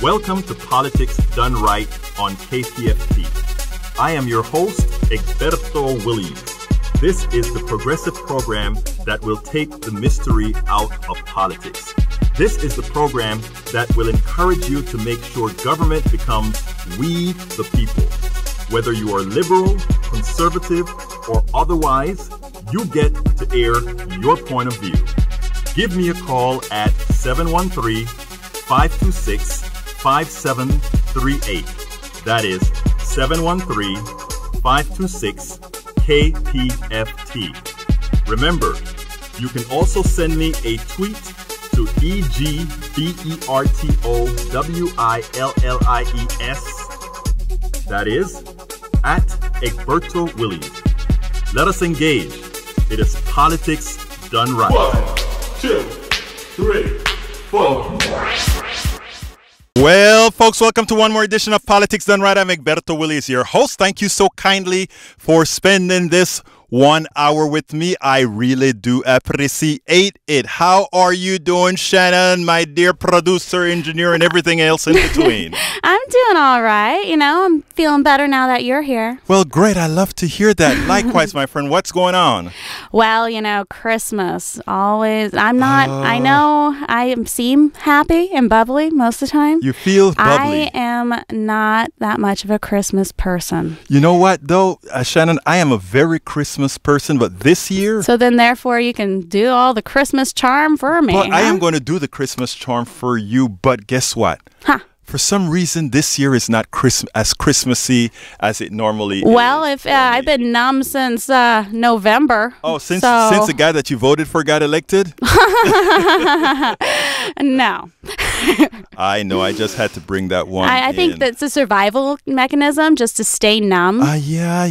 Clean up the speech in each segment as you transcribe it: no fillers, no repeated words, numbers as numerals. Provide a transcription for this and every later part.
Welcome to Politics Done Right on KPFT. I am your host, Egberto Willies. This is the progressive program that will take the mystery out of politics. This is the program that will encourage you to make sure government becomes we the people. Whether you are liberal, conservative, or otherwise, you get to air your point of view. Give me a call at 713-526-5738. That is 713-526-KPFT. Remember, you can also send me a tweet to EGBERTOWILLIES. That is at Egberto Willies. Let us engage. It is Politics Done Right. 1, 2, 3, 4. Well, folks, welcome to one more edition of Politics Done Right. I'm Egberto Willies, your host. Thank you so kindly for spending this 1 hour with me. I really do appreciate it. How are you doing, Shannon, my dear producer, engineer, and everything else in between? I'm doing all right. You know, I'm feeling better now that you're here. Well, great. I love to hear that. Likewise, my friend. What's going on? Well, you know, Christmas always. I'm not. I know I seem happy and bubbly most of the time. You feel bubbly. I am not that much of a Christmas person. You know what, though, Shannon? I am a very Christmas person, but this year... So then, therefore, you can do all the Christmas charm for me. But I am going to do the Christmas charm for you, but guess what? Huh. For some reason, this year is not as Christmassy as it normally is. Well, if I've been numb since November. Oh, since the guy that you voted for got elected? No. I know. I just had to bring that one in. I think that's a survival mechanism, just to stay numb. Yeah.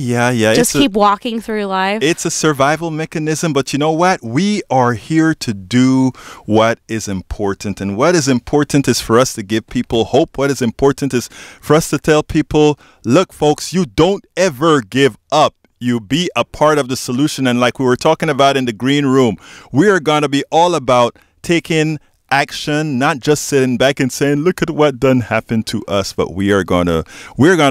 Just keep walking through life. It's a survival mechanism, but you know what? We are here to do what is important. And what is important is for us to give people hope. What is important is for us to tell people, look, folks, you don't ever give up. You be a part of the solution. And like we were talking about in the green room, we are going to be all about taking action, not just sitting back and saying, look at what done happened to us, but we're gonna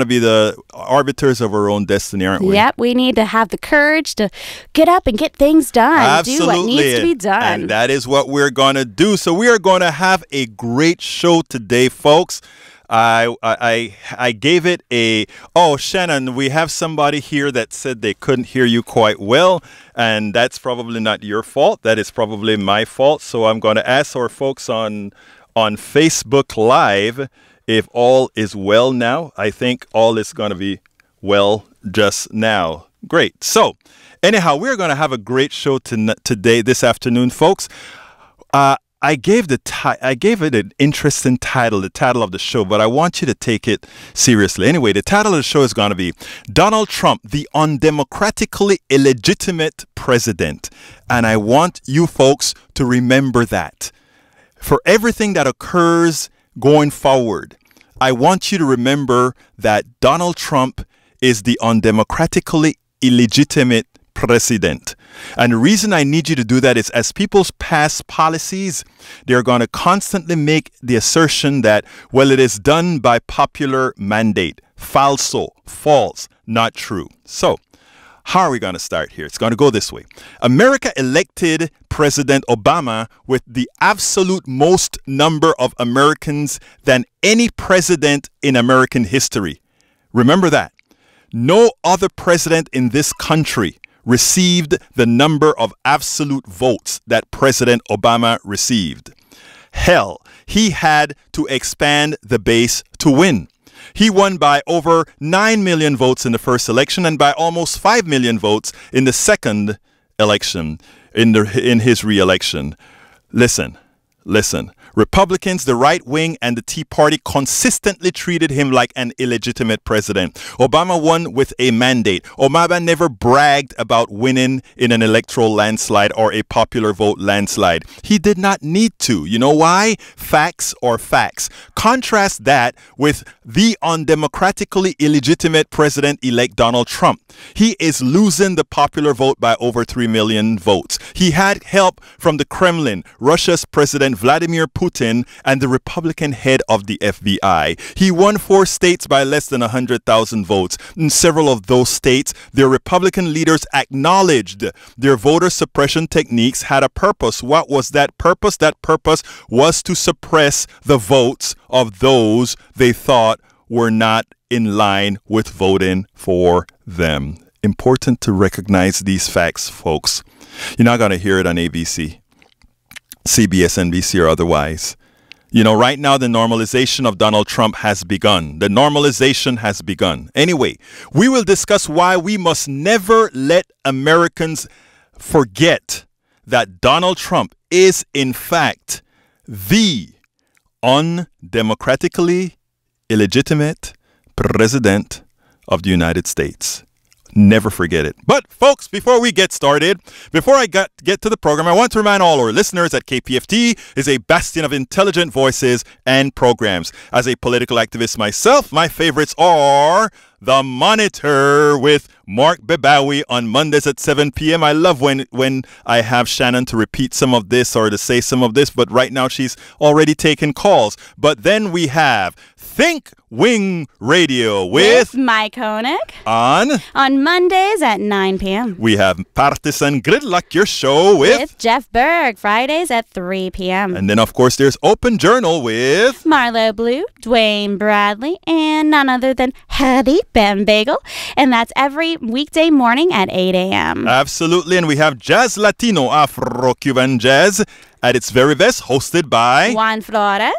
be the arbiters of our own destiny, aren't we? Yep, we need to have the courage to get up and get things done. Absolutely. Do what needs to be done. And that is what we're gonna do. So we are gonna have a great show today, folks. I gave it a... Oh, Shannon, we have somebody here that said they couldn't hear you quite well, and that's probably not your fault. That is probably my fault. So I'm going to ask our folks on Facebook Live if all is well now. I think all is going to be well just now. Great. So anyhow, we're going to have a great show today, this afternoon, folks. I gave it an interesting title, the title of the show, but I want you to take it seriously. Anyway, the title of the show is going to be Donald Trump, the undemocratically illegitimate president. And I want you folks to remember that. For everything that occurs going forward, I want you to remember that Donald Trump is the undemocratically illegitimate president. And the reason I need you to do that is as people pass policies, they're going to constantly make the assertion that, well, it is done by popular mandate. Falso, false, not true. So how are we going to start here? It's going to go this way. America elected President Obama with the absolute most number of Americans than any president in American history. Remember that. No other president in this country received the number of absolute votes that President Obama received. Hell, he had to expand the base to win. He won by over 9 million votes in the first election and by almost 5 million votes in the second election, in his re-election. Listen. Republicans, the right wing, and the Tea Party consistently treated him like an illegitimate president. Obama won with a mandate. Obama never bragged about winning in an electoral landslide or a popular vote landslide. He did not need to. You know why? Facts are facts. Contrast that with the undemocratically illegitimate president-elect Donald Trump. He is losing the popular vote by over 3 million votes. He had help from the Kremlin. Russia's President Vladimir Putin Putin and the Republican head of the FBI. He won 4 states by less than 100,000 votes. In several of those states, their Republican leaders acknowledged their voter suppression techniques had a purpose. What was that purpose? That purpose was to suppress the votes of those they thought were not in line with voting for them. Important to recognize these facts, folks. You're not going to hear it on ABC, CBS, NBC, or otherwise. You know, right now, the normalization of Donald Trump has begun. The normalization has begun. Anyway, we will discuss why we must never let Americans forget that Donald Trump is, in fact, the undemocratically illegitimate president of the United States. Never forget it. But folks, before we get started, before I get to the program, I want to remind all our listeners that KPFT is a bastion of intelligent voices and programs. As a political activist myself, my favorites are The Monitor with Mark Bebawi on Mondays at 7 p.m. I love when I have Shannon to repeat some of this or to say some of this, but right now she's already taken calls. But then we have Think Wing Radio with Mike Koenig on Mondays at 9 p.m. We have Partisan Gridlock, your show with Jeff Berg, Fridays at 3 p.m. And then, of course, there's Open Journal with Marlowe Blue, Dwayne Bradley, and none other than Harry Ben Bagel. And that's every weekday morning at 8 a.m. Absolutely. And we have Jazz Latino, Afro-Cuban Jazz at its very best, hosted by Juan Flores.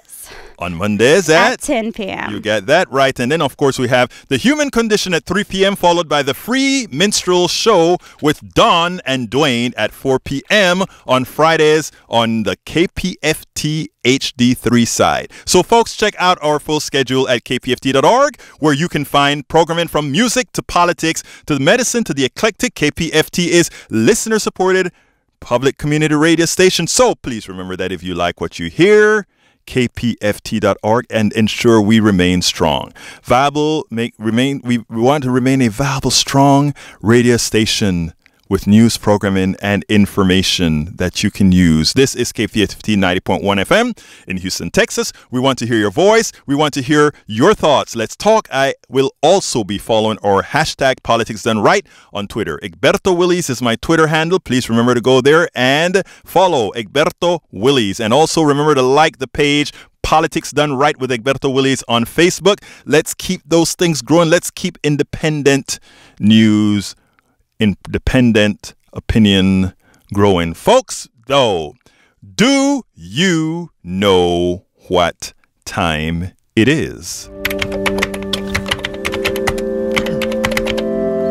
On Mondays at 10 p.m. You get that right. And then, of course, we have The Human Condition at 3 p.m., followed by The Free Minstrel Show with Don and Dwayne at 4 p.m. on Fridays on the KPFT HD3 side. So, folks, check out our full schedule at kpft.org, where you can find programming from music to politics to medicine to the eclectic. KPFT is listener-supported public community radio station. So, please remember that if you like what you hear, kpft.org, and ensure we remain strong. We want to remain a viable, strong radio station with news programming and information that you can use. This is KPFT 90.1 FM in Houston, Texas. We want to hear your voice. We want to hear your thoughts. Let's talk. I will also be following our hashtag Politics Done Right on Twitter. Egberto Willies is my Twitter handle. Please remember to go there and follow Egberto Willies. And also remember to like the page Politics Done Right with Egberto Willies on Facebook. Let's keep those things growing. Let's keep independent news, independent opinion growing. Folks, though, do you know what time it is?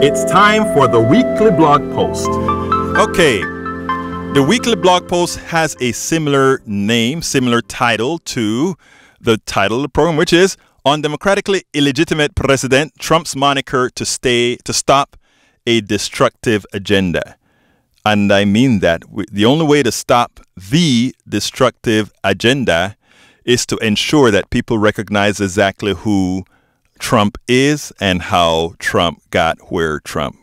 It's time for the weekly blog post. Okay, the weekly blog post has a similar name, similar title to the title of the program, which is Undemocratically Illegitimate President Trump's Moniker to Stop a Destructive Agenda. And I mean that. The only way to stop the destructive agenda is to ensure that people recognize exactly who Trump is and how Trump got where Trump,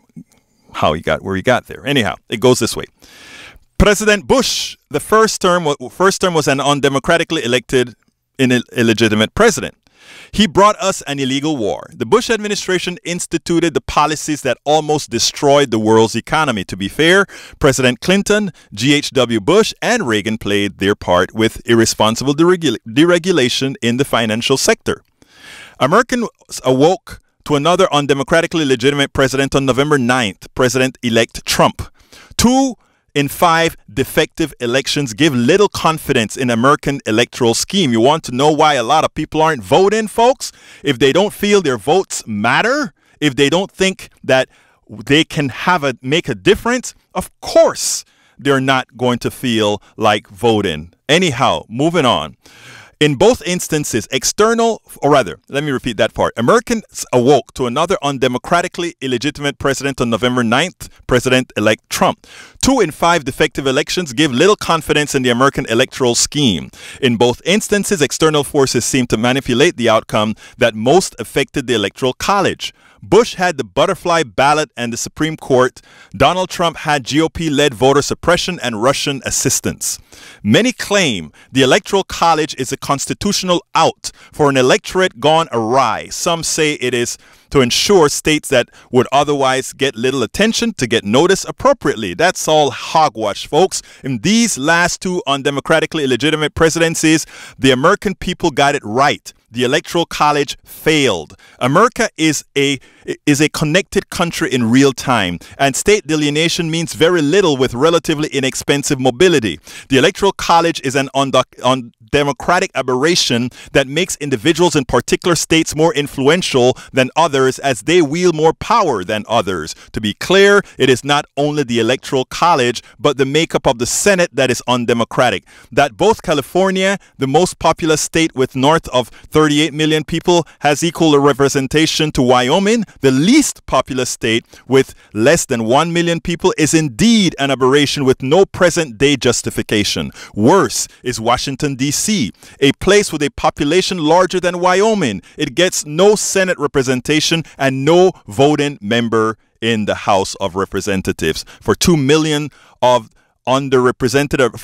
how he got where he got there. Anyhow, it goes this way. President Bush, the first term was an undemocratically elected illegitimate president. He brought us an illegal war. The Bush administration instituted the policies that almost destroyed the world's economy. To be fair, President Clinton, G.H.W. Bush, and Reagan played their part with irresponsible deregulation in the financial sector. Americans awoke to another undemocratically legitimate president on November 9th, President-elect Trump. 2 in 5 defective elections give little confidence in American electoral scheme. You want to know why a lot of people aren't voting, folks? If they don't feel their votes matter, if they don't think that they can make a difference, of course they're not going to feel like voting. Anyhow, moving on. In both instances, Americans awoke to another undemocratically illegitimate president on November 9th, President-elect Trump. 2 in 5 defective elections give little confidence in the American electoral scheme. In both instances, external forces seem to manipulate the outcome that most affected the Electoral College. Bush had the butterfly ballot and the Supreme Court. Donald Trump had GOP-led voter suppression and Russian assistance. Many claim the Electoral College is a constitutional out for an electorate gone awry. Some say it is to ensure states that would otherwise get little attention to get notice appropriately. That's all hogwash, folks. In these last two undemocratically illegitimate presidencies, the American people got it right. The Electoral College failed. America is a connected country in real time, and state delineation means very little with relatively inexpensive mobility. The Electoral College is an undemocratic aberration that makes individuals in particular states more influential than others as they wield more power than others. To be clear, it is not only the Electoral College, but the makeup of the Senate that is undemocratic. That both California, the most populous state with north of 38 million people, has equal representation to Wyoming, the least populous state with less than 1 million people, is indeed an aberration with no present-day justification. Worse is Washington, D.C., a place with a population larger than Wyoming. It gets no Senate representation and no voting member in the House of Representatives. For 2 million of underrepresented,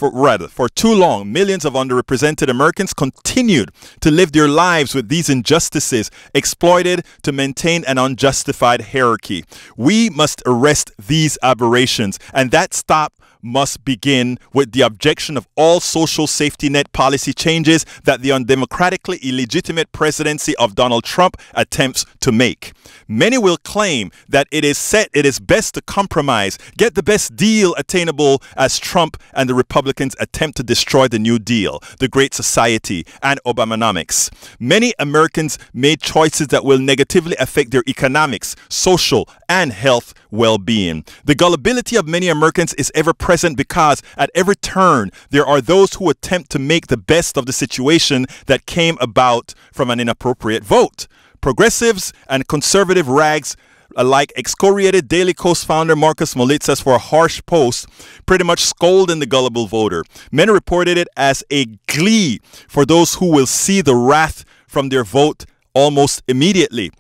for too long, millions of underrepresented Americans continued to live their lives with these injustices exploited to maintain an unjustified hierarchy. We must arrest these aberrations, and that stop must begin with the objection of all social safety net policy changes that the undemocratically illegitimate presidency of Donald Trump attempts to make. Many will claim that it is best to compromise, get the best deal attainable as Trump and the Republicans attempt to destroy the New Deal, the Great Society, and Obamanomics. Many Americans made choices that will negatively affect their economics, social, and health well-being. The gullibility of many Americans is ever present because at every turn there are those who attempt to make the best of the situation that came about from an inappropriate vote. Progressives and conservative rags alike excoriated Daily Coast founder Marcus Molitzas for a harsh post, pretty much scolding the gullible voter. Many reported it as a glee for those who will see the wrath from their vote almost immediately.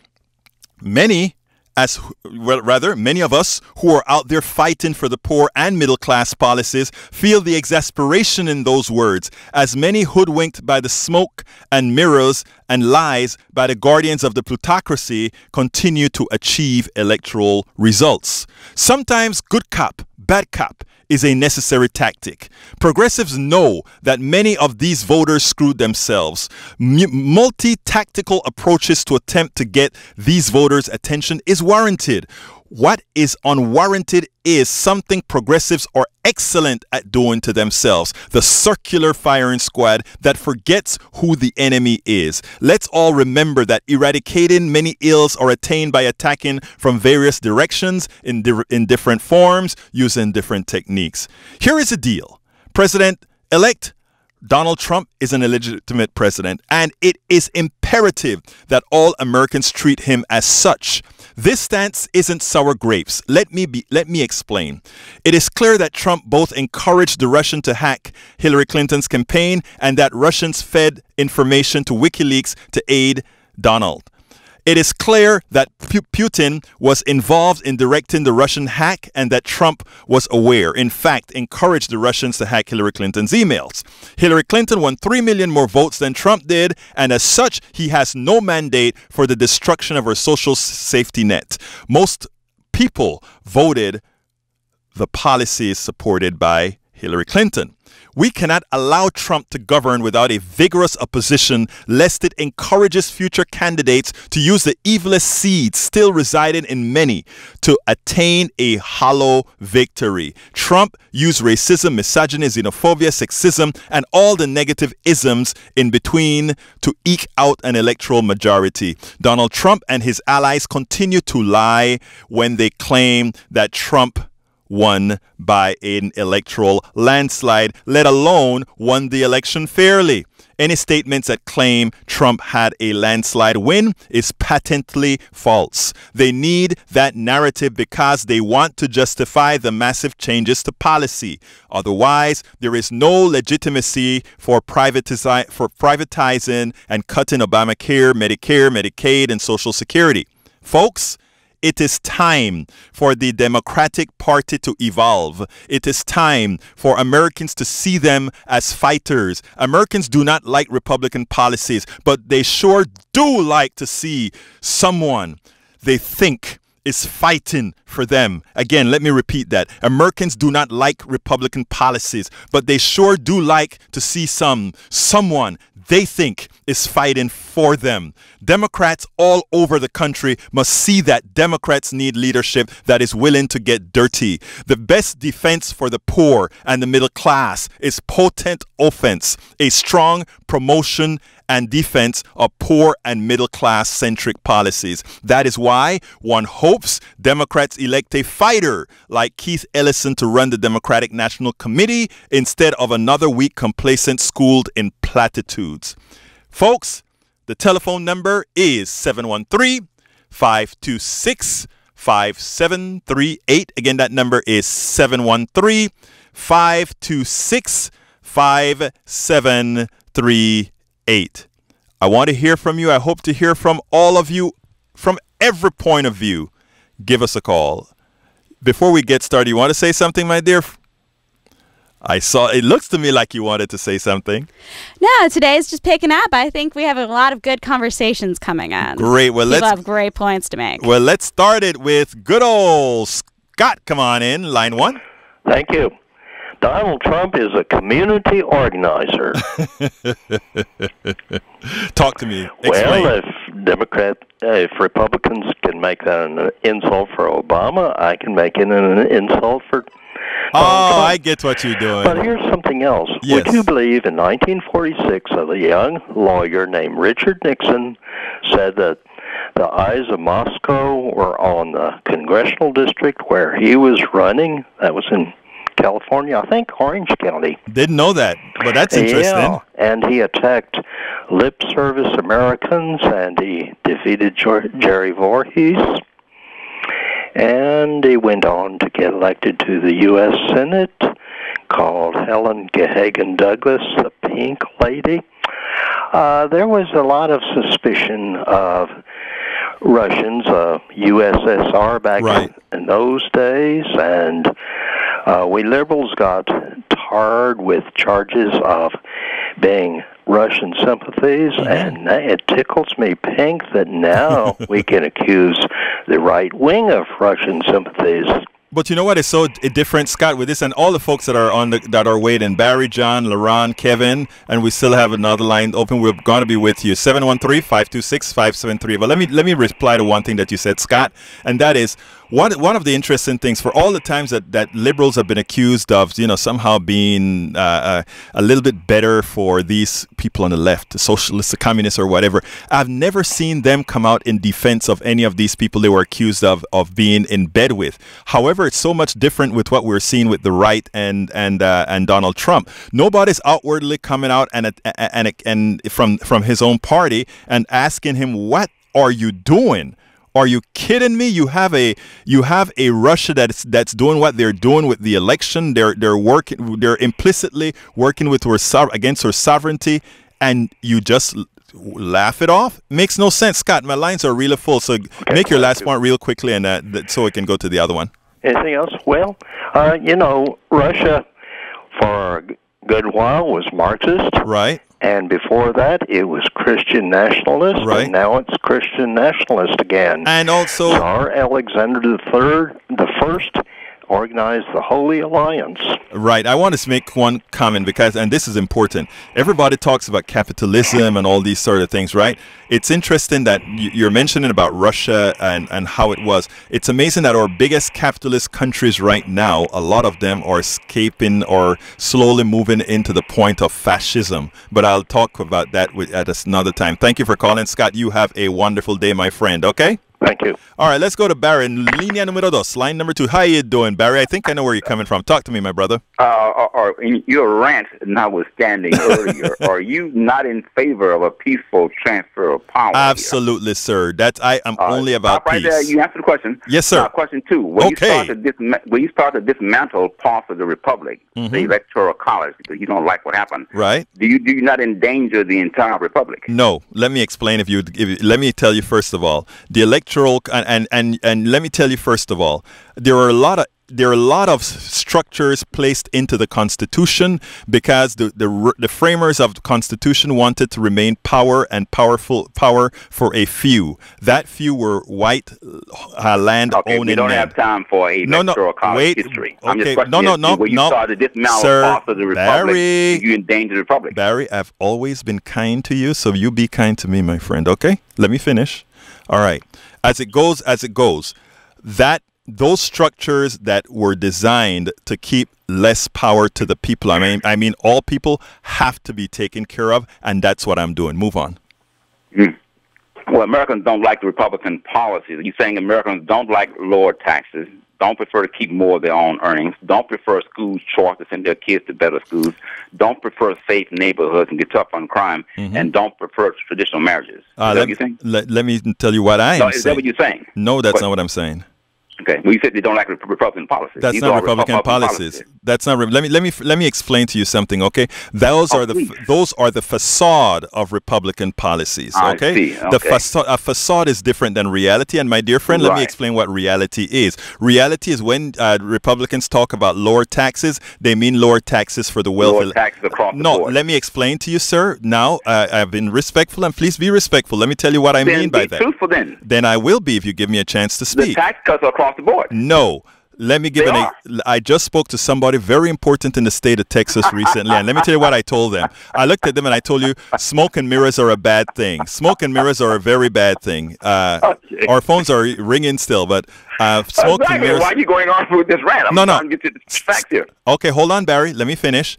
Many of us who are out there fighting for the poor and middle class policies feel the exasperation in those words, as many hoodwinked by the smoke and mirrors and lies by the guardians of the plutocracy continue to achieve electoral results. Sometimes good cop, bad cop is a necessary tactic. Progressives know that many of these voters screwed themselves. Multi-tactical approaches to attempt to get these voters' attention is warranted. What is unwarranted is something progressives are excellent at doing to themselves, the circular firing squad that forgets who the enemy is. Let's all remember that eradicating many ills are attained by attacking from various directions in different forms, using different techniques. Here is the deal. President-elect Donald Trump is an illegitimate president, and it is imperative that all Americans treat him as such. This stance isn't sour grapes. Let me explain. It is clear that Trump both encouraged the Russian to hack Hillary Clinton's campaign and that Russians fed information to WikiLeaks to aid Donald. It is clear that Putin was involved in directing the Russian hack and that Trump was aware, in fact, encouraged the Russians to hack Hillary Clinton's emails. Hillary Clinton won 3 million more votes than Trump did, and as such, he has no mandate for the destruction of her social safety net. Most people voted the policies supported by Hillary Clinton. We cannot allow Trump to govern without a vigorous opposition, lest it encourages future candidates to use the evilest seeds still residing in many to attain a hollow victory. Trump used racism, misogyny, xenophobia, sexism, and all the negative isms in between to eke out an electoral majority. Donald Trump and his allies continue to lie when they claim that Trump won by an electoral landslide, let alone won the election fairly. Any statements that claim Trump had a landslide win is patently false. They need that narrative because they want to justify the massive changes to policy. Otherwise, there is no legitimacy for privatizing and cutting Obamacare, Medicare, Medicaid, and Social Security. Folks, It is time for the Democratic Party to evolve. It is time for Americans to see them as fighters. Americans do not like Republican policies, but they sure do like to see someone they think is fighting for them. Again, let me repeat that. Americans do not like Republican policies, but they sure do like to see someone they think is fighting for them. Democrats all over the country must see that Democrats need leadership that is willing to get dirty. The best defense for the poor and the middle class is potent offense, a strong promotion and defense of poor and middle class centric policies. That is why one hopes Democrats elect a fighter like Keith Ellison to run the Democratic National Committee instead of another weak complacent schooled in platitudes. Folks, the telephone number is 713-526-5738. Again, that number is 713-526-5738. I want to hear from you. I hope to hear from all of you from every point of view. Give us a call. Before we get started, you want to say something, my dear? I saw it looks to me like you wanted to say something. No, today is just picking up. I think we have a lot of good conversations coming on. Great. Well, people have great points to make. Well, let's start it with good old Scott. Come on in, line one. Thank you. Donald Trump is a community organizer. Talk to me. Explain. Well, if Republicans can make that an insult for Obama, I can make it an insult for Trump. I get what you're doing. But here's something else. Yes. Would you believe in 1946 a young lawyer named Richard Nixon said that the eyes of Moscow were on the congressional district where he was running? That was in California, I think Orange County. Didn't know that, but that's interesting. Yeah, and he attacked lip service Americans, and he defeated Jerry Voorhees, and he went on to get elected to the U.S. Senate, called Helen Gehagan Douglas the Pink Lady. There was a lot of suspicion of Russians, USSR back in those days, and we liberals got tarred with charges of being Russian sympathies, and it tickles me pink that now we can accuse the right wing of Russian sympathies. But you know what is so different, Scott, with this, and all the folks that are on that are waiting, Barry, John, Laron, Kevin, and we still have another line open. We're going to be with you, 713-526-5738. But let me reply to one thing that you said, Scott, and that is one of the interesting things for all the times that liberals have been accused of, you know, somehow being a little bit better for these people on the left, the socialists, the communists, or whatever. I've never seen them come out in defense of any of these people they were accused of being in bed with. However, it's so much different with what we're seeing with the right and Donald Trump. Nobody's outwardly coming out and from his own party and asking him, "What are you doing? Are you kidding me? You have a Russia that's doing what they're doing with the election. They're implicitly working with against her sovereignty, and you just laugh it off. Makes no sense, Scott. My lines are really full, so make your last point real quickly, and so we can go to the other one. Anything else? Well, you know, Russia for a good while was Marxist, right? And before that, it was Christian nationalist, right? And now it's Christian nationalist again. And also, Tsar Alexander the First organized the Holy Alliance. Right. I want to make one comment because, and this is important, everybody talks about capitalism and all these sort of things, right? It's interesting that you're mentioning about Russia and how it was. It's amazing that our biggest capitalist countries right now, a lot of them are escaping or slowly moving into the point of fascism. But I'll talk about that at another time. Thank you for calling, Scott. You have a wonderful day, my friend. Okay? Thank you. All right, let's go to Barry. Línea número dos, line number two. How you doing, Barry? I think I know where you're coming from. Talk to me, my brother. In your rant notwithstanding earlier, are you not in favor of a peaceful transfer of power? Absolutely, here? Sir. That's I am only about peace. Right there, you answered the question. Yes, sir. Question two. When you start to dismantle parts of the republic, the Electoral College, because you don't like what happened, right? Do you not endanger the entire republic? No. Let me explain. Let me tell you first of all, the elect electoral, and let me tell you, first of all, there are a lot of structures placed into the Constitution because the framers of the Constitution wanted to remain power for a few. That few were white land-owning men. We don't have time for a electoral college history. Okay. Started this mouth off of the Republic, Barry, you endangered the Republic. Barry, I've always been kind to you, so you be kind to me, my friend. Okay, let me finish. All right, as it goes, those structures that were designed to keep less power to the people, I mean all people have to be taken care of, and that's what I'm doing. Move on. Well, Americans don't like the Republican policies. You're saying Americans don't like lower taxes, don't prefer to keep more of their own earnings, don't prefer school choice to send their kids to better schools, don't prefer safe neighborhoods and get tough on crime, and don't prefer traditional marriages. Let me tell you what I am saying. Is that what you're saying? No, that's not what I'm saying. Okay, well, you said they don't like Republican policies. That's not Republican policies. That's not. Let me explain to you something. Okay, those are the facade of Republican policies. Okay, the facade is different than reality. And my dear friend, let me explain what reality is. Reality is when Republicans talk about lower taxes, they mean lower taxes for the wealthy. Lower taxes across the board. No, let me explain to you, sir. Now I've been respectful, and please be respectful. Let me tell you what I mean by that. Be truthful, then. Then I will be if you give me a chance to speak. The tax cuts across the board. No, let me give an example. I just spoke to somebody very important in the state of Texas recently, and let me tell you what I told them. I looked at them and I told you, smoke and mirrors are a bad thing. Smoke and mirrors are a very bad thing. Our phones are ringing still, but smoke and mirrors. Why are you going on with this rant? I'm trying to get to the facts here. Okay, hold on, Barry. Let me finish.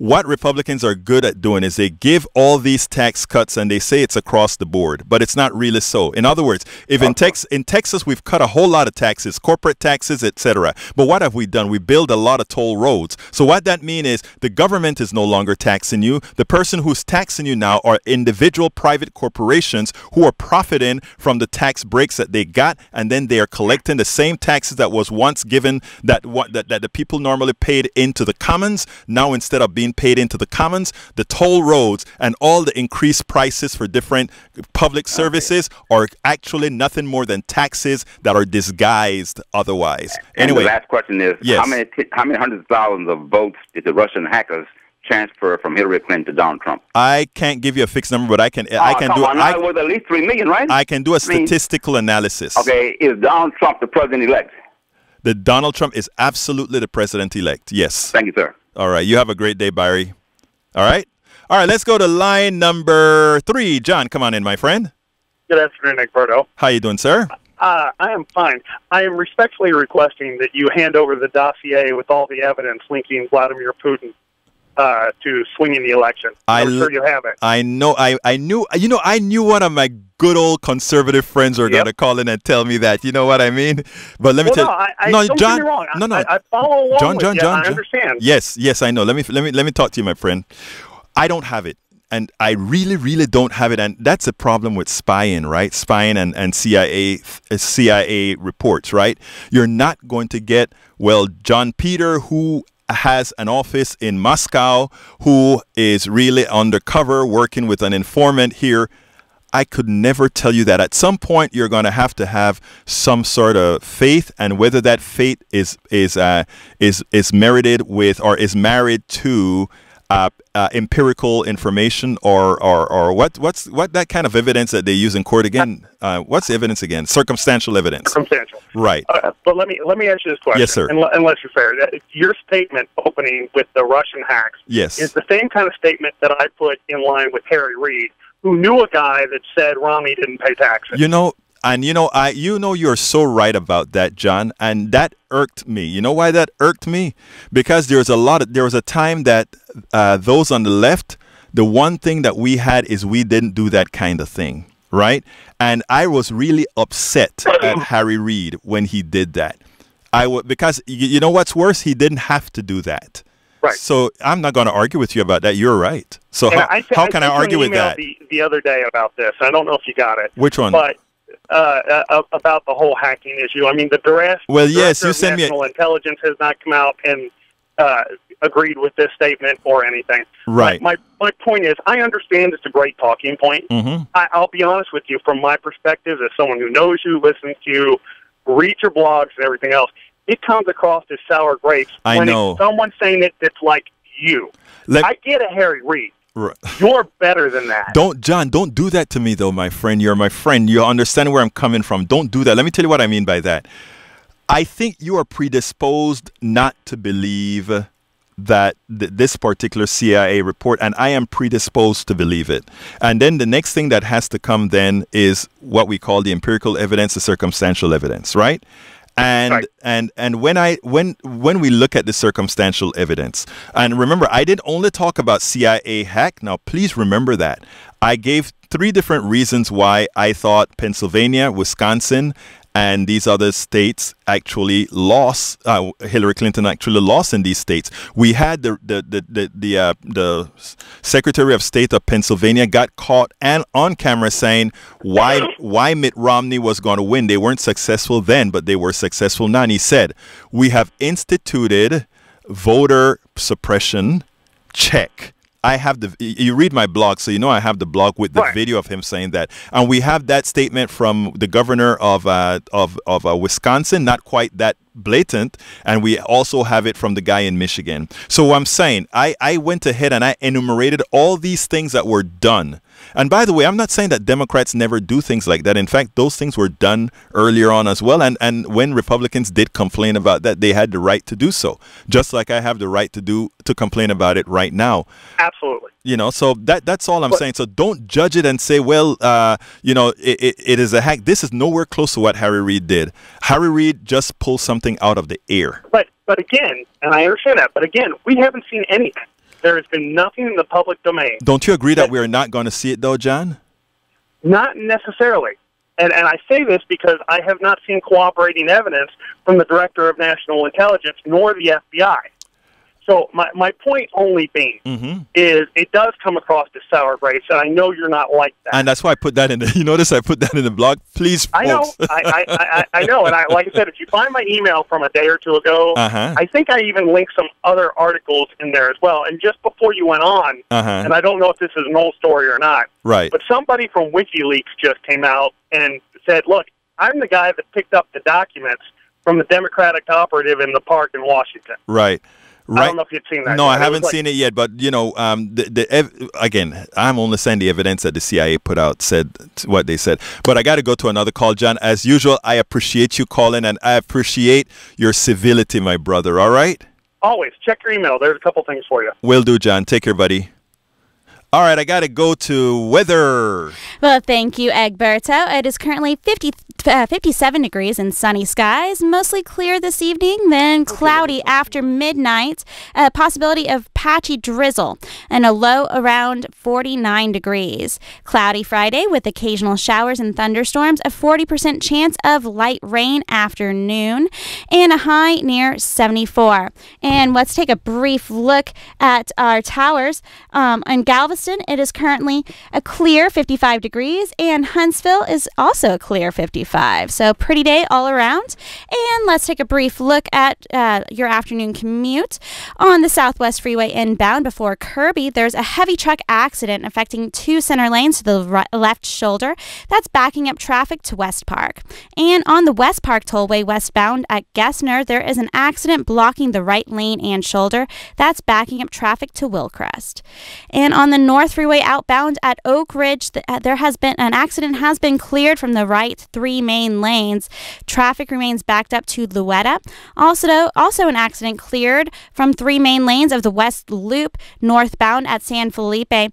What Republicans are good at doing is they give all these tax cuts and they say it's across the board, but it's not really so. In other words, if in Texas we've cut a whole lot of taxes, corporate taxes, etc. But what have we done? We build a lot of toll roads. So what that means is the government is no longer taxing you. The person who's taxing you now are individual private corporations who are profiting from the tax breaks that they got, and then they are collecting the same taxes that was once given that the people normally paid into the commons. Now, instead of being paid into the commons, the toll roads and all the increased prices for different public services are actually nothing more than taxes that are disguised otherwise. And anyway, the last question is, how many hundreds of thousands of votes did the Russian hackers transfer from Hillary Clinton to Donald Trump? I can't give you a fixed number, but I was at least 3 million, right? I can do a statistical analysis. Okay, is Donald Trump the president-elect? The Donald Trump is absolutely the president-elect. Yes. Thank you, sir. All right. You have a great day, Barry. All right. All right. Let's go to line number 3. John, come on in, my friend. Good afternoon, Egberto. How you doing, sir? I am fine. I am respectfully requesting that you hand over the dossier with all the evidence linking Vladimir Putin to swinging the election. I'm sure you have it. I know. I knew. You know, I knew one of my good old conservative friends are going to call in and tell me that. You know what I mean? But let me tell you. I understand. Yes, I know. Let me talk to you, my friend. I don't have it. And I really, really don't have it. And that's a problem with spying, right? Spying and CIA reports, right? You're not going to get, well, John Peter, who has an office in Moscow, who is really undercover working with an informant here. I could never tell you that. At some point, you're going to have some sort of faith, and whether that faith is merited with or is married to empirical information or what's that kind of evidence that they use in court again? What's the evidence again? Circumstantial evidence. Circumstantial. Right. But let me ask you this question. Yes, sir. Unless you're fair, your statement opening with the Russian hacks. Yes. Is the same kind of statement that I put in line with Harry Reid, who knew a guy that said Romney didn't pay taxes. You know. And you know, you're so right about that, John, and that irked me. You know why that irked me? Because there was a time that those on the left, the one thing that we had is we didn't do that kind of thing, right? And I was really upset at Harry Reid when he did that. Because you know what's worse? He didn't have to do that. Right. So I'm not going to argue with you about that. You're right. So how can I argue with that? The other day about this, I don't know if you got it. Which one? But about the whole hacking issue. I mean, the director of national intelligence has not come out and agreed with this statement or anything. Right. My point is, I understand it's a great talking point. Mm-hmm. I'll be honest with you, from my perspective, as someone who knows you, listens to you, reads your blogs and everything else, it comes across as sour grapes when it's someone saying it that's like you. I get a Harry Reid. You're better than that. John, don't do that to me, though, my friend. You're my friend. You understand where I'm coming from. Don't do that. Let me tell you what I mean by that. I think you are predisposed not to believe that this particular CIA report, and I am predisposed to believe it. And then the next thing that has to come then is what we call the empirical evidence, the circumstantial evidence, right? And when we look at the circumstantial evidence, and remember, I didn't only talk about CIA hack. Now, please remember that I gave 3 different reasons why I thought Pennsylvania, Wisconsin, and these other states actually lost. Hillary Clinton actually lost in these states. We had the Secretary of State of Pennsylvania got caught and on camera saying why Mitt Romney was going to win. They weren't successful then, but they were successful now. And he said, "We have instituted voter suppression. Check." I have the, you read my blog, so you know I have the blog with the video of him saying that. And we have that statement from the governor of Wisconsin, not quite that blatant. And we also have it from the guy in Michigan. So I'm saying, I went ahead and I enumerated all these things that were done. And by the way, I'm not saying that Democrats never do things like that. In fact, those things were done earlier on as well. And when Republicans did complain about that, they had the right to do so, just like I have the right to complain about it right now. Absolutely. You know, so that's all I'm saying. So don't judge it and say, well, you know, it is a hack. This is nowhere close to what Harry Reid did. Harry Reid just pulled something out of the air. But again, and I understand that, but again, we haven't seen anything. There has been nothing in the public domain. Don't you agree that we are not going to see it, though, John? Not necessarily. And I say this because I have not seen cooperating evidence from the Director of National Intelligence nor the FBI. So my point only being is it does come across as sour grapes, and I know you're not like that. And that's why I put that in. You notice I put that in the blog. Please, folks. I know. I know. And like I said, if you find my email from a day or 2 ago, I think I even linked some other articles in there as well. And just before you went on, and I don't know if this is an old story or not, right? But somebody from WikiLeaks just came out and said, "Look, I'm the guy that picked up the documents from the Democratic operative in the park in Washington." Right. Right. I don't know if you've seen that. No, I haven't seen it yet. But, you know, again, I'm only saying the evidence that the CIA put out said what they said. But I got to go to another call, John. As usual, I appreciate you calling, and I appreciate your civility, my brother. All right? Always. Check your email. There's a couple things for you. Will do, John. Take care, buddy. All right, I got to go to weather. Well, thank you, Egberto. It is currently 57 degrees in sunny skies. Mostly clear this evening, then cloudy after midnight. A possibility of patchy drizzle and a low around 49 degrees. Cloudy Friday with occasional showers and thunderstorms. A 40% chance of light rain after noon and a high near 74. And let's take a brief look at our towers on Galveston. It is currently a clear 55 degrees, and Huntsville is also a clear 55. So pretty day all around. And let's take a brief look at your afternoon commute. On the Southwest Freeway inbound before Kirby, there's a heavy truck accident affecting 2 center lanes to the left shoulder. That's backing up traffic to West Park. And on the West Park Tollway westbound at Gessner, there is an accident blocking the right lane and shoulder. That's backing up traffic to Willcrest. And on the North Freeway outbound at Oak Ridge, there has been an accident has been cleared from the right 3 main lanes. Traffic remains backed up to Louetta. Also an accident cleared from 3 main lanes of the West Loop northbound at San Felipe.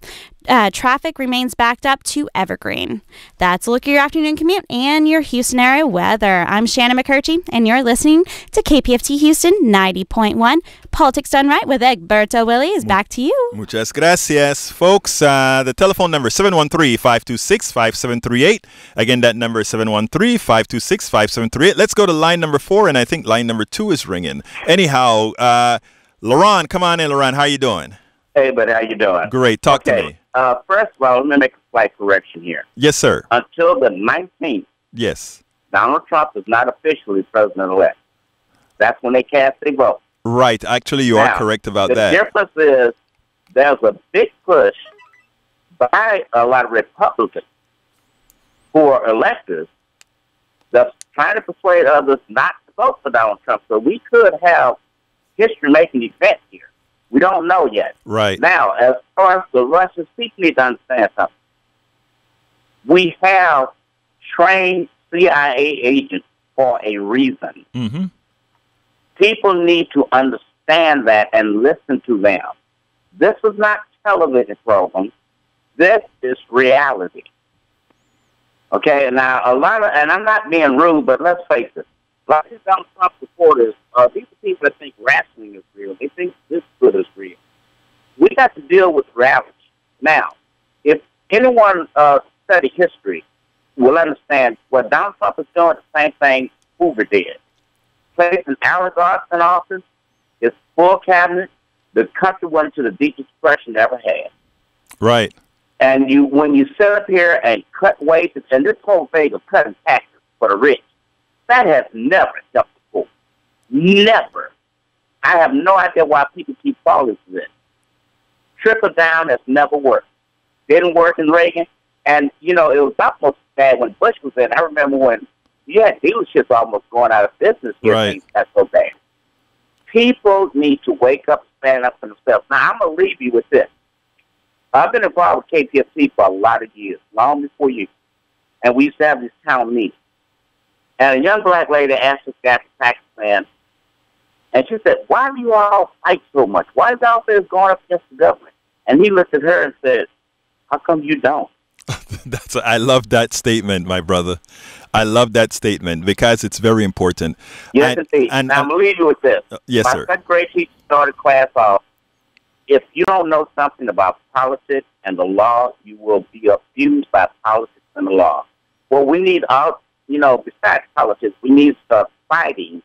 Traffic remains backed up to Evergreen. That's a look at your afternoon commute and your Houston area weather. I'm Shannon McCurchy, and you're listening to KPFT Houston 90.1. Politics Done Right with Egberto Willies. Back to you. Muchas gracias, folks. The telephone number 713-526-5738. Again, that number is 713-526-5738. Let's go to line number 4, and I think line number 2 is ringing. Anyhow, Laurent, come on in, Laurent. How you doing? Hey, buddy, how you doing? Great. Talk to me. First of all, let me make a slight correction here. Yes, sir. Until the 19th, Donald Trump is not officially president-elect. That's when they cast their vote. Right. Actually, you are correct about that. The difference is there's a big push by a lot of Republicans who are electors that's trying to persuade others not to vote for Donald Trump. So we could have history-making events here. We don't know yet. Right. Now, as far as the Russians, people need to understand something. We have trained CIA agents for a reason. Mm-hmm. People need to understand that and listen to them. This is not television programs. This is reality. Okay, now a lot of, and I'm not being rude, but let's face it. A lot of Donald Trump supporters, these are people that think wrestling is real. They think this good is real. We got to deal with reality. Now, if anyone study history, will understand what Donald Trump is doing, the same thing Hoover did. Placing oligarchs in office, his full cabinet, the country went to the deepest depression it ever had. Right. And you, when you sit up here and cut wages, and this whole thing of cutting taxes for the rich, that has never done before. Never. I have no idea why people keep falling for this. Triple down has never worked. Didn't work in Reagan. And, you know, it was almost bad when Bush was in. I remember when you had dealerships almost going out of business here. Right. That's so bad. People need to wake up, stand up for themselves. Now, I'm going to leave you with this. I've been involved with KPFT for a lot of years, long before you. And we used to have this town meeting. And a young black lady asked us guy to Pakistan. And she said, why do you all fight so much? Why is all this going up against the government? And he looked at her and said, how come you don't? That's I love that statement, my brother. I love that statement because it's very important. Yes, and, indeed. And I'm going to leave you with this. Yes, my sir. My second-grade teacher started class off. If you don't know something about politics and the law, you will be abused by politics and the law. Well, we need all, you know, besides politics, we need to start fighting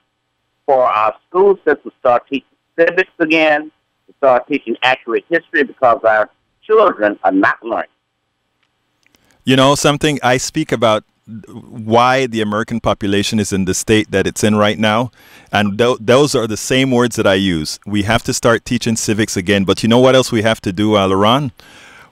for our school system to start teaching civics again, to start teaching accurate history because our children are not learning. You know, something I speak about why the American population is in the state that it's in right now. And those are the same words that I use. We have to start teaching civics again. But you know what else we have to do, Laron?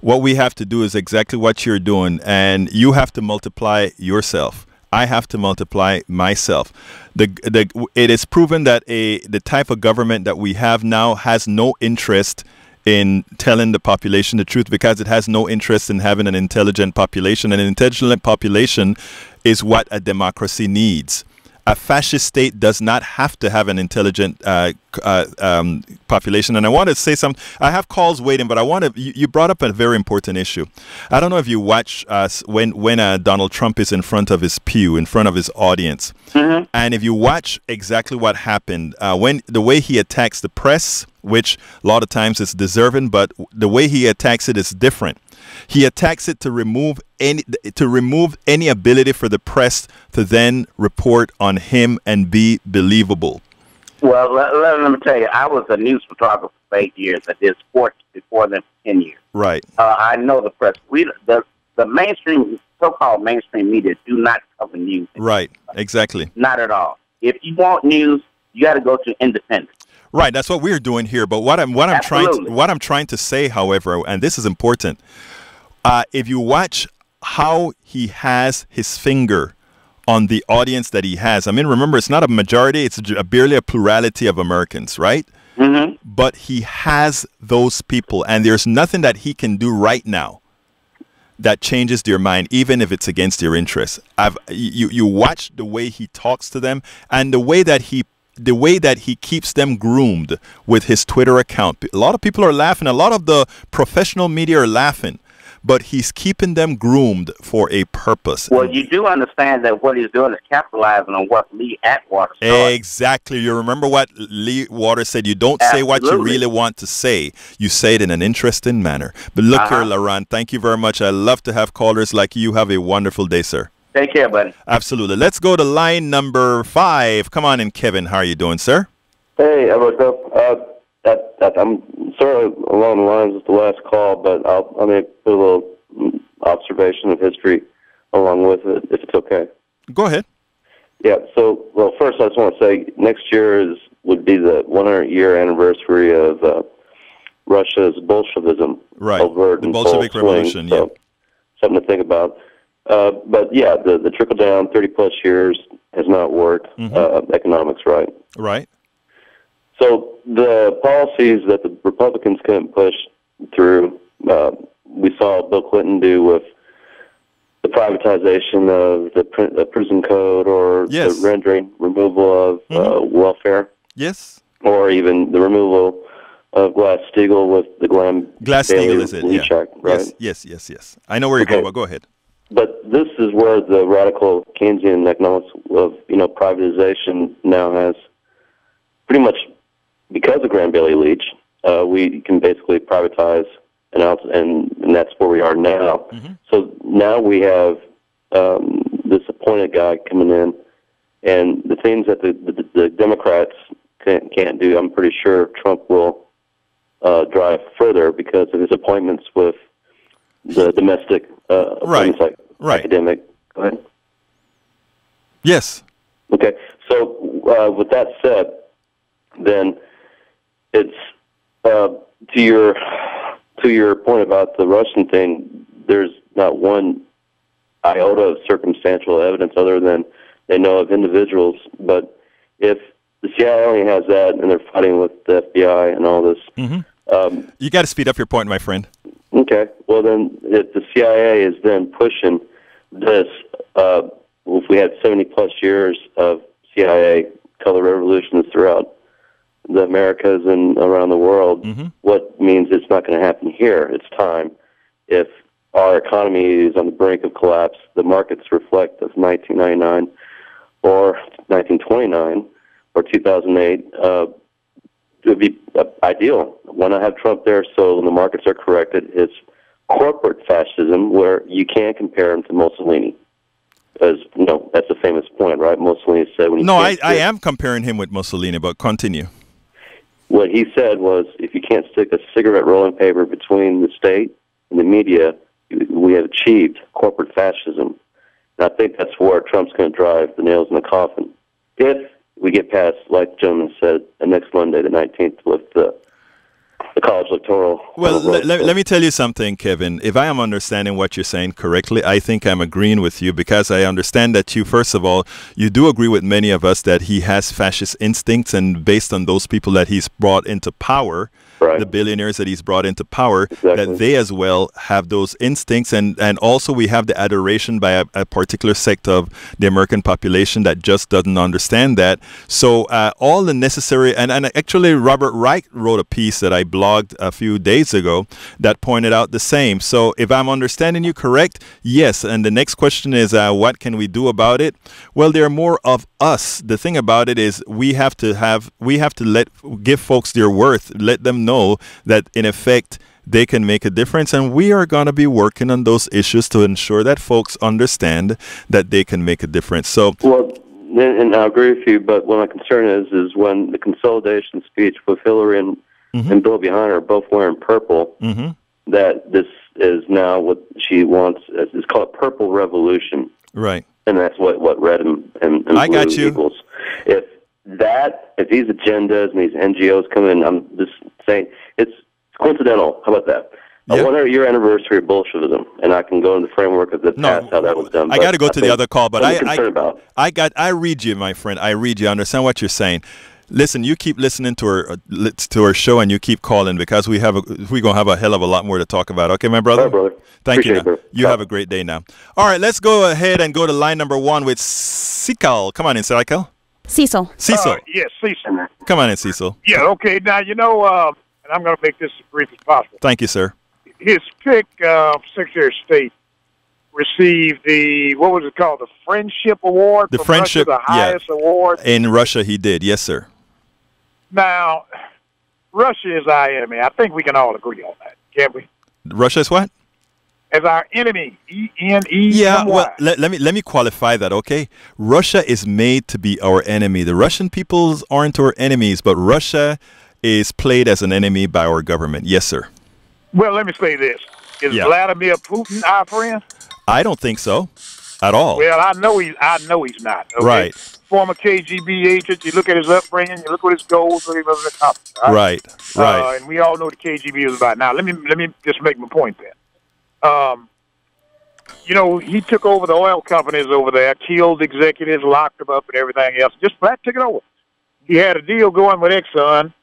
What we have to do is exactly what you're doing. And you have to multiply yourself. I have to multiply myself. It is proven that the type of government that we have now has no interest in telling the population the truth because it has no interest in having an intelligent population. And an intelligent population is what a democracy needs. A fascist state does not have to have an intelligent population. And I want to say something. I have calls waiting, but I want to. You brought up a very important issue. I don't know if you watch when Donald Trump is in front of his pew, in front of his audience. Mm-hmm. And if you watch exactly what happened, when the way he attacks the press, which a lot of times is deserving, but the way he attacks it is different. He attacks it to remove any ability for the press to then report on him and be believable. Well, let me tell you, I was a news photographer for 8 years. I did sports before then for 10 years. Right. I know the press. The mainstream, so-called mainstream media do not cover news. Right, exactly. Not at all. If you want news, you got to go to independent. Right, that's what we're doing here. But what I'm trying to say, however, and this is important, if you watch how he has his finger on the audience that he has. I mean, remember, it's not a majority; it's barely a plurality of Americans, right? Mm-hmm. But he has those people, and there's nothing that he can do right now that changes their mind, even if it's against their interests. You watch the way he talks to them and the way that he. The way that he keeps them groomed with his Twitter account. A lot of people are laughing. A lot of the professional media are laughing. But he's keeping them groomed for a purpose. Well, you do understand that what he's doing is capitalizing on what Lee Atwater said. Exactly. You remember what Lee Atwater said. You don't Absolutely. Say what you really want to say. You say it in an interesting manner. But look here, Laron, thank you very much. I love to have callers like you. Have a wonderful day, sir. Take care, buddy. Absolutely. Let's go to line number 5. Come on in, Kevin. How are you doing, sir? Hey, I'm sort of along the lines with the last call, but I'll make a little observation of history along with it, if it's okay. Go ahead. Yeah, so, well, first I just want to say next year is would be the 100-year anniversary of Russia's Bolshevism, right? The Bolshevik Revolution, yeah. So, something to think about. But yeah, the trickle down 30-plus years has not worked. Mm-hmm. Economics, right? Right. So the policies that the Republicans couldn't push through, we saw Bill Clinton do with the privatization of the prison code, or yes, the removal of mm-hmm, welfare. Yes. Or even the removal of Glass-Steagall with the Glass-Steagall is it? Yeah. Check, right? Yes. I know where you're going, but go ahead. But this is where the radical Keynesian economics of privatization now has pretty much, because of Grand-Bailey Leach, we can basically privatize, and that's where we are now. Mm-hmm. So now we have this appointed guy coming in, and the things that the Democrats can't do, I'm pretty sure Trump will drive further because of his appointments with the domestic appointments, like academic. Go ahead. Yes. Okay. So with that said, then it's to your point about the Russian thing. There's not one iota of circumstantial evidence other than they know of individuals. But if the CIA only has that, and they're fighting with the FBI and all this, mm-hmm, you got to speed up your point, my friend. Okay. Well, then if the CIA is then pushing this, if we had 70-plus years of CIA color revolutions throughout the Americas and around the world, mm-hmm, what means it's not going to happen here? It's time. If our economy is on the brink of collapse, the markets reflect of 1999 or 1929 or 2008, it would be ideal. Why not have Trump there so when the markets are corrected, it's corporate fascism where you can't compare him to Mussolini. As, that's a famous point, right? Mussolini said when he... No, I am comparing him with Mussolini, but continue. What he said was, if you can't stick a cigarette rolling paper between the state and the media, we have achieved corporate fascism. And I think that's where Trump's going to drive the nails in the coffin. If we get past, like the gentleman said, next Monday, the 19th, with the college electoral... Well, let me tell you something, Kevin. If I am understanding what you're saying correctly, I think I'm agreeing with you, because I understand that you, first of all, you do agree with many of us that he has fascist instincts, and based on those people that he's brought into power, right, the billionaires that he's brought into power, exactly, that they as well have those instincts. And also we have the adoration by a particular sect of the American population that just doesn't understand that. So all the necessary, and actually Robert Reich wrote a piece that I blogged a few days ago that pointed out the same. So if I'm understanding you correct, yes. And the next question is, what can we do about it? Well, there are more of us. The thing about it is we have to give folks their worth, let them know that in effect they can make a difference, and we are going to be working on those issues to ensure that folks understand that they can make a difference. So, well, and I agree with you, but what my concern is when the consolidation speech with Hillary and mm-hmm, and Bill behind her, both wearing purple, mm-hmm, that this is now what she wants. It's called purple revolution. Right. And that's what red and I blue got you equals. If these agendas and these NGOs come in, I'm just saying it's coincidental. How about that? Yep. A 100-year anniversary of Bolshevism, and I can go in the framework of the past, how that was done. I got to go to the other call, but I read you, my friend. I read you. I understand what you're saying. Listen, you keep listening to our show, and you keep calling, because we're gonna have a hell of a lot more to talk about. Okay, my brother. All right, brother. Thank you. You have a great day now. All right, let's go ahead and go to line number 1 with Cecil. Come on in, Cecil. Cecil. Yes, Cecil. Come on in, Cecil. Yeah. Okay. Now and I'm gonna make this as brief as possible. Thank you, sir. His pick, Secretary of State, received the, what was it called, the Friendship Award? The Friendship, Russia, the highest award in Russia. He did, yes, sir. Now, Russia is our enemy. I think we can all agree on that, can't we? Russia is what? As our enemy, E-N-E-M-Y. Yeah, well, let me qualify that, okay? Russia is made to be our enemy. The Russian peoples aren't our enemies, but Russia is played as an enemy by our government. Yes, sir. Well, let me say this. Is Vladimir Putin our friend? I don't think so. at all. Well, I know he's not. Okay? Right. Former KGB agent. You look at his upbringing. You look at his goals. Look at what he's accomplished. Right. Right. And we all know the KGB was about. Now, let me just make my point there. You know, he took over the oil companies over there, killed executives, locked them up, and everything else. Just flat took it over. He had a deal going with Exxon,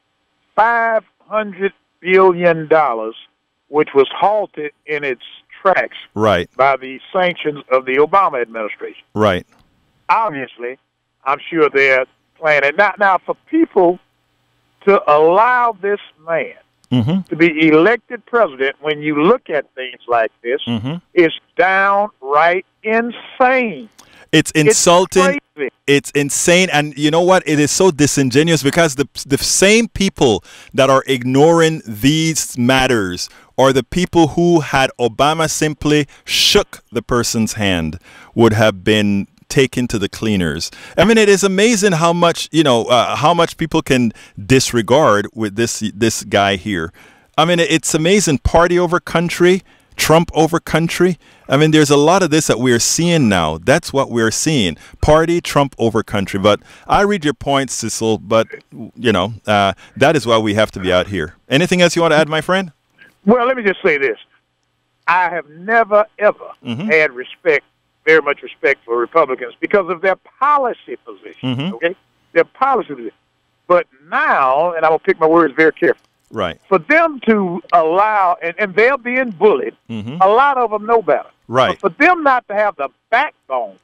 $500 billion, which was halted in its tracks by the sanctions of the Obama administration. Right. Obviously, I'm sure they're planning. Now, for people to allow this man to be elected president, when you look at things like this, is downright insane. It's insulting. It's insane. And you know what? It is so disingenuous, because the same people that are ignoring these matters are the people who, had Obama simply shook the person's hand, would have been taken to the cleaners. I mean, it is amazing how much, you know, how much people can disregard with this guy here. I mean, it's amazing. Party over country. Trump over country. I mean, there's a lot of this that we're seeing now. That's what we're seeing. Party, Trump over country. But I read your point, Cecil, but, you know, that is why we have to be out here. Anything else you want to add, my friend? Well, let me just say this. I have never, ever had very much respect for Republicans because of their policy position, okay? Their policy position. But now, and I'm going to pick my words very carefully, right. For them to allow, and they're being bullied, a lot of them know better. Right. But for them not to have the backbone,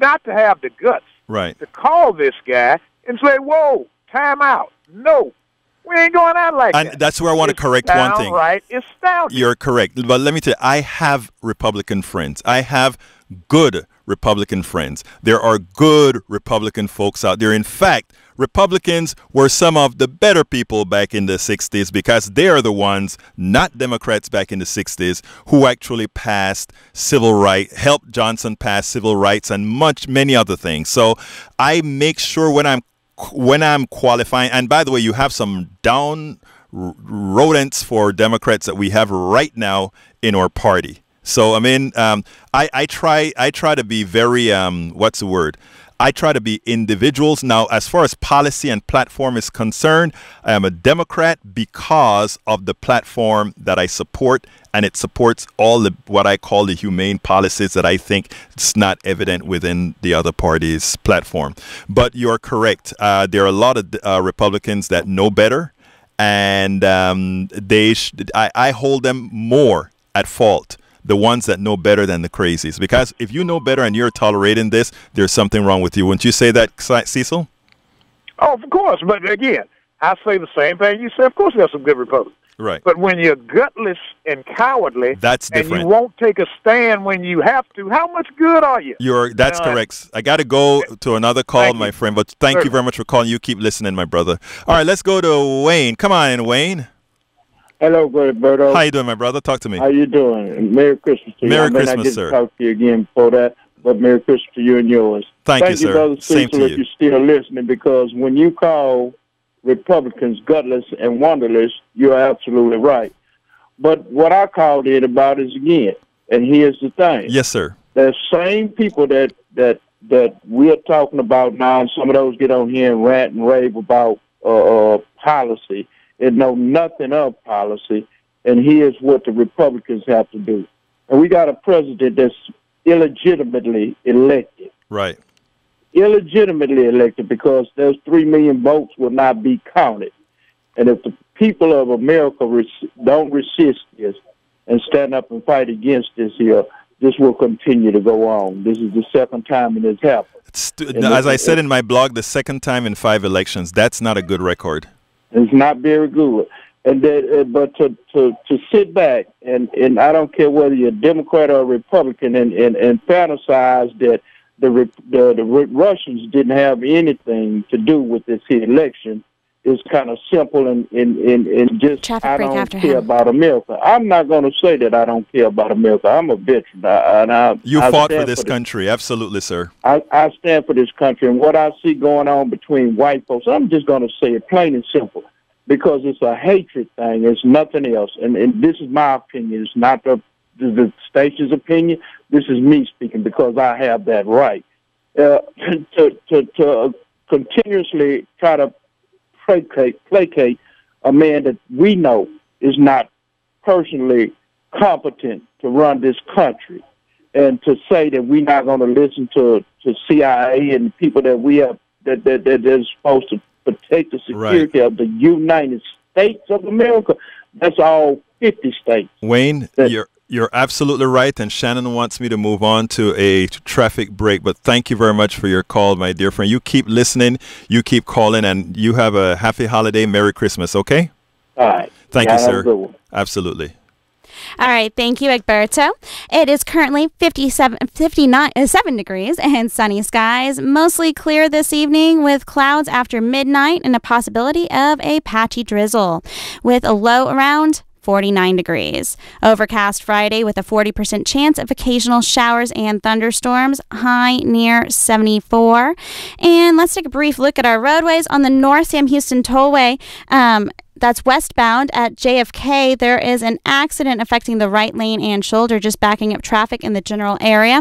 not to have the guts to call this guy and say, whoa, time out. No, we ain't going out like that. That's where I want to correct one thing. It's astounding. You're correct. But let me tell you, I have Republican friends. I have good Republican friends. There are good Republican folks out there. In fact, Republicans were some of the better people back in the 60s, because they are the ones, not Democrats back in the 60s, who actually passed civil rights, helped Johnson pass civil rights and many other things. So I make sure when I'm qualifying, and by the way, you have some down rodents for Democrats that we have right now in our party. So, I mean, I try to be very, what's the word? I try to be individuals. Now, as far as policy and platform is concerned, I am a Democrat because of the platform that I support, and it supports all the, what I call the humane policies that I think it's not evident within the other party's platform. But you're correct. There are a lot of Republicans that know better, and I hold them more at fault. The ones that know better than the crazies. Because if you know better and you're tolerating this, there's something wrong with you. Wouldn't you say that, Cecil? Oh, of course. But again, I say the same thing you say. Of course there's some good Republicans. Right. But when you're gutless and cowardly, that's different. And you won't take a stand when you have to, how much good are you? That's correct. I got to go to another call, my friend. But thank you very much for calling. You keep listening, my brother. All right, let's go to Wayne. Come on, Wayne. Hello, Egberto. How you doing, my brother? Talk to me. How you doing? Merry Christmas to you. Merry Christmas, sir. I didn't talk to you again before that, but Merry Christmas to you and yours. Thank you, sir. Brother Cecil, to you. If you're still listening, because when you call Republicans gutless and wanderless, you're absolutely right. But what I called in about is, again, and here's the thing. Yes, sir. The same people that we're talking about now, and some of those get on here and rant and rave about policy, and know nothing of policy, and here's what the Republicans have to do. And we got a president that's illegitimately elected. Right. Illegitimately elected, because those 3 million votes will not be counted. And if the people of America don't resist this and stand up and fight against this here, this will continue to go on. This is the second time it has happened. As I said in my blog, the second time in 5 elections. That's not a good record. It's not very good. And but to sit back, and I don't care whether you're a Democrat or a Republican, and fantasize that the Russians didn't have anything to do with this election is kind of simple, and just, I don't care about America. I'm not going to say that I don't care about America. I'm a veteran. I fought for this country. Absolutely, sir. I stand for this country. And what I see going on between white folks, I'm just going to say it plain and simple, because it's a hatred thing. It's nothing else. And this is my opinion. It's not the the station's opinion. This is me speaking because I have that right. To continuously try to placate a man that we know is not personally competent to run this country, and to say that we're not going to listen to CIA and people that we have that is supposed to protect the security of the United States of America. That's all 50 states. Wayne, you're absolutely right, and Shannon wants me to move on to a traffic break, but thank you very much for your call, my dear friend. You keep listening, you keep calling, and you have a happy holiday. Merry Christmas, okay? All right. Thank you, sir. Absolutely. All right, thank you, Egberto. It is currently 57 degrees and sunny skies. Mostly clear this evening with clouds after midnight and a possibility of a patchy drizzle with a low around 49 degrees. Overcast Friday with a 40% chance of occasional showers and thunderstorms, high near 74. And let's take a brief look at our roadways on the North Sam Houston Tollway. That's westbound at JFK. There is an accident affecting the right lane and shoulder, just backing up traffic in the general area.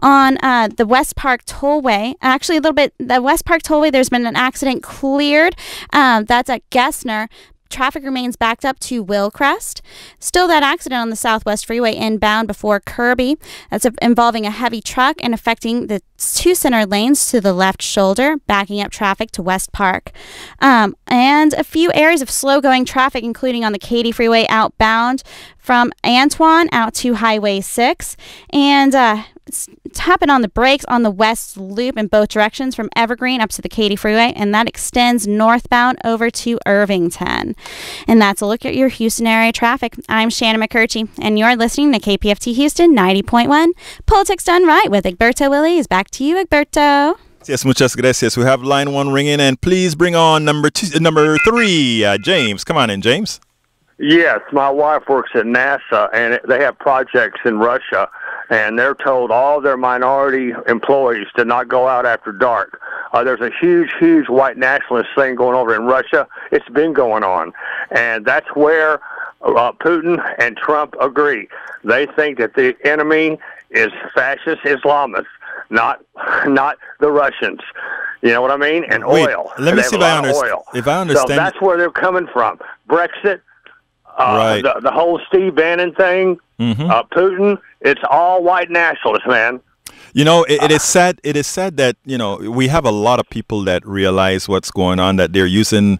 On the West Park Tollway, actually a little bit, the West Park Tollway, there's been an accident cleared. That's at Gessner. Traffic remains backed up to Willcrest. Still that accident on the Southwest Freeway inbound before Kirby. That's involving a heavy truck and affecting the two center lanes to the left shoulder, backing up traffic to West Park. And a few areas of slow-going traffic, including on the Katy Freeway outbound from Antoine out to Highway 6. And tapping on the brakes on the west loop in both directions from Evergreen up to the Katy Freeway, and that extends northbound over to Irvington. And that's a look at your Houston area traffic. I'm Shannon McKerchie, and you're listening to KPFT Houston 90.1. Politics Done Right with Egberto Willies. Back to you, Egberto. Yes, muchas gracias. We have line one ringing, and please bring on number three, James. Come on in, James. Yes, my wife works at NASA, and they have projects in Russia. And they're told all their minority employees to not go out after dark. There's a huge, huge white nationalist thing going over in Russia. It's been going on. And that's where Putin and Trump agree. They think that the enemy is fascist Islamists, not the Russians. You know what I mean? And wait, oil. Let me see if I understand. So that's where they're coming from. Brexit. Right. The whole Steve Bannon thing, Putin, it's all white nationalists, man. You know, it is sad that, you know, we have a lot of people that realize what's going on, that they're using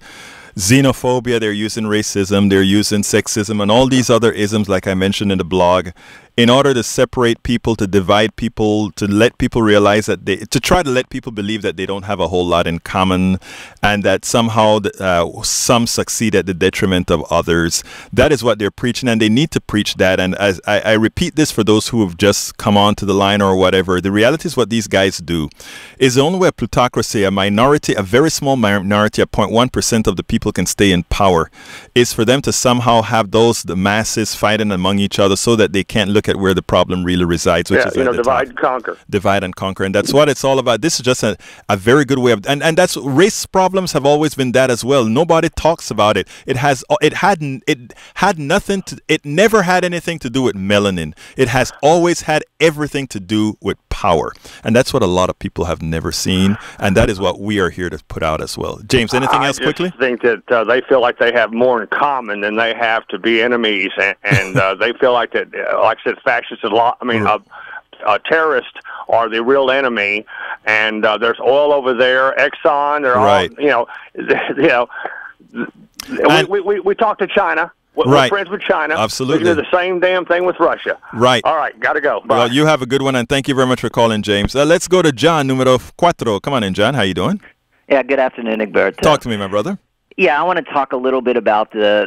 xenophobia, they're using racism, they're using sexism, and all these other isms, like I mentioned in the blog, in order to separate people, to divide people, to let people realize that to try to let people believe that they don't have a whole lot in common, and that somehow some succeed at the detriment of others. That is what they're preaching, and they need to preach that. And as I repeat this for those who have just come onto the line or whatever, the reality is what these guys do is the only way a plutocracy, a minority, a very small minority, a 0.1% of the people can stay in power, is for them to somehow have the masses fighting among each other so that they can't look at where the problem really resides, which is, you know, divide and conquer. Divide and conquer, and that's what it's all about. This is just a very good way of, and that's, race problems have always been that as well. Nobody talks about it. It never had anything to do with melanin. It has always had everything to do with power, and that's what a lot of people have never seen, and that is what we are here to put out as well. James, anything else quickly? I think that they feel like they have more in common than they have to be enemies, and they feel like that, like I said, fascists, terrorists are the real enemy, and there's oil over there, Exxon, they're all, we talk to China. We're friends with China. Absolutely. We do the same damn thing with Russia. Right. All right, got to go. Bye. Well, you have a good one, and thank you very much for calling, James. Let's go to John, numero cuatro. Come on in, John. How you doing? Yeah, good afternoon, Egberto. Talk to me, my brother. Yeah, I want to talk a little bit about the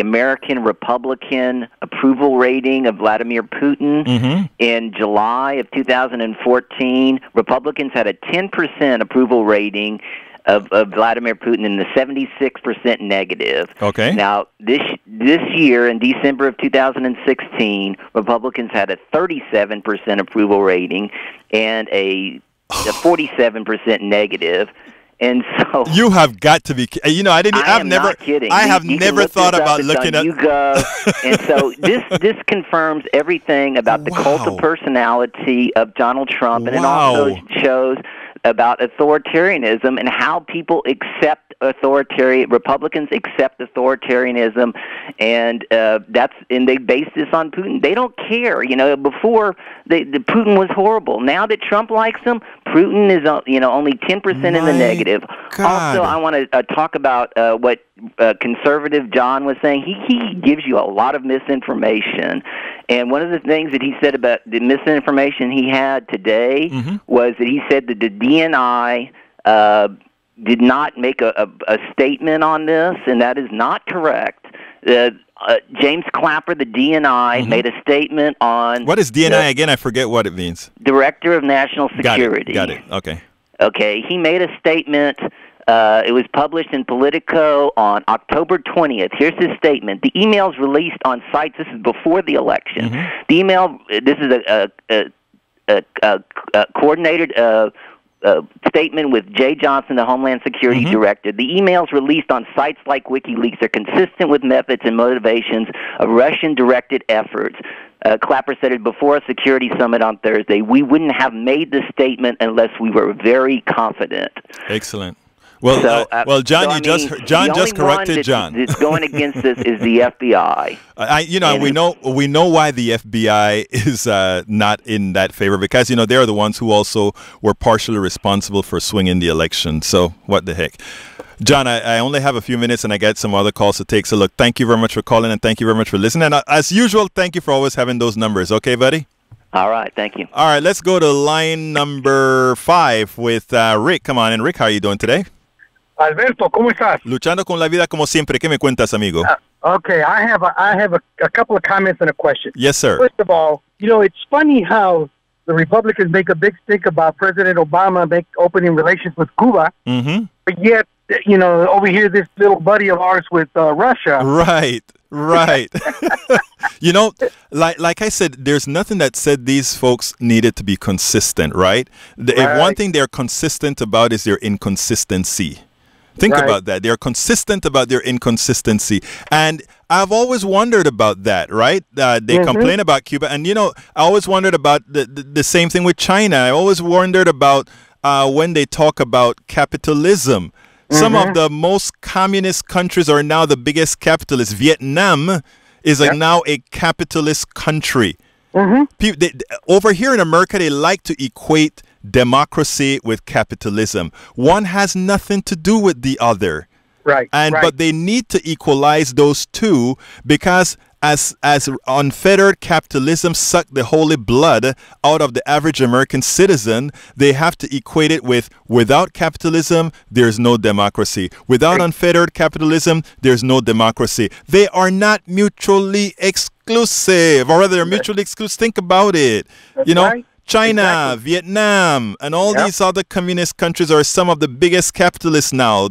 American Republican approval rating of Vladimir Putin. In July of 2014, Republicans had a 10% approval rating of Vladimir Putin and the 76% negative. Okay. Now, this year, in December of 2016, Republicans had a 37% approval rating and a 47% negative. And so you have got to be. You know, I have never thought about looking at YouGov. And so this confirms everything about the cult of personality of Donald Trump, and it also shows about authoritarianism and how people accept authoritarian Republicans accept authoritarianism, and they base this on Putin. They don't care, you know. Before the Putin was horrible. Now that Trump likes him, Putin is only 10% in the negative. God. Also, I want to talk about what conservative John was saying. He gives you a lot of misinformation, and one of the things that he said about the misinformation he had today was that he said that the DNI did not make a statement on this, and that is not correct. James Clapper, the DNI, made a statement on... What is DNI again? I forget what it means. Director of National Security. Got it. Okay. Okay. He made a statement... it was published in Politico on October 20th. Here's his statement. The emails released on sites, this is before the election. The email, this is a coordinated... statement with Jay Johnson, the Homeland Security Director. The emails released on sites like WikiLeaks are consistent with methods and motivations of Russian-directed efforts. Clapper said it before a security summit on Thursday. We wouldn't have made this statement unless we were very confident. Excellent. Well, so, John, John just corrected John. It's going against this is the FBI. We know why the FBI is not in that favor, because they are the ones who also were partially responsible for swinging the election. So what the heck, John? I only have a few minutes, and I got some other calls to take. So look, thank you very much for calling, and thank you very much for listening. And as usual, thank you for always having those numbers. Okay, buddy. All right, thank you. All right, let's go to line number 5 with Rick. Come on in, Rick. How are you doing today? Alberto, ¿cómo estás? Luchando con la vida como siempre. ¿Qué me cuentas, amigo? Okay, I have a couple of comments and a question. Yes, sir. First of all, it's funny how the Republicans make a big stink about President Obama opening relations with Cuba, but yet, over here, this little buddy of ours with Russia. Right, right. Like I said, there's nothing that said these folks needed to be consistent, right? If one thing they're consistent about is their inconsistency. Think about that. They're consistent about their inconsistency. And I've always wondered about that, right? They complain about Cuba. And, I always wondered about the same thing with China. I always wondered about when they talk about capitalism. Some of the most communist countries are now the biggest capitalists. Vietnam is now a capitalist country. People, over here in America, they like to equate democracy with capitalism. One has nothing to do with the other. But they need to equalize those two, because as unfettered capitalism sucked the holy blood out of the average American citizen, they have to equate it with, without capitalism, there's no democracy. Without unfettered capitalism, there's no democracy. They are not mutually exclusive, or rather they're mutually exclusive. Think about it. China, Vietnam, and all these other communist countries are some of the biggest capitalists now.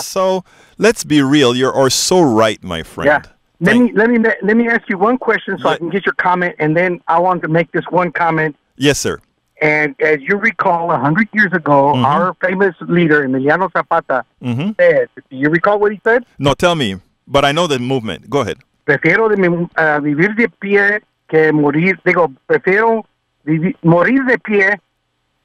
So let's be real. You are so right, my friend. Let me ask you one question so I can get your comment, and then I want to make this one comment. Yes, sir. And as you recall, 100 years ago, our famous leader, Emiliano Zapata, said, do you recall what he said? No, tell me, but I know the movement. Go ahead. Prefiero vivir de pie que morir. Digo, prefiero... morir de pie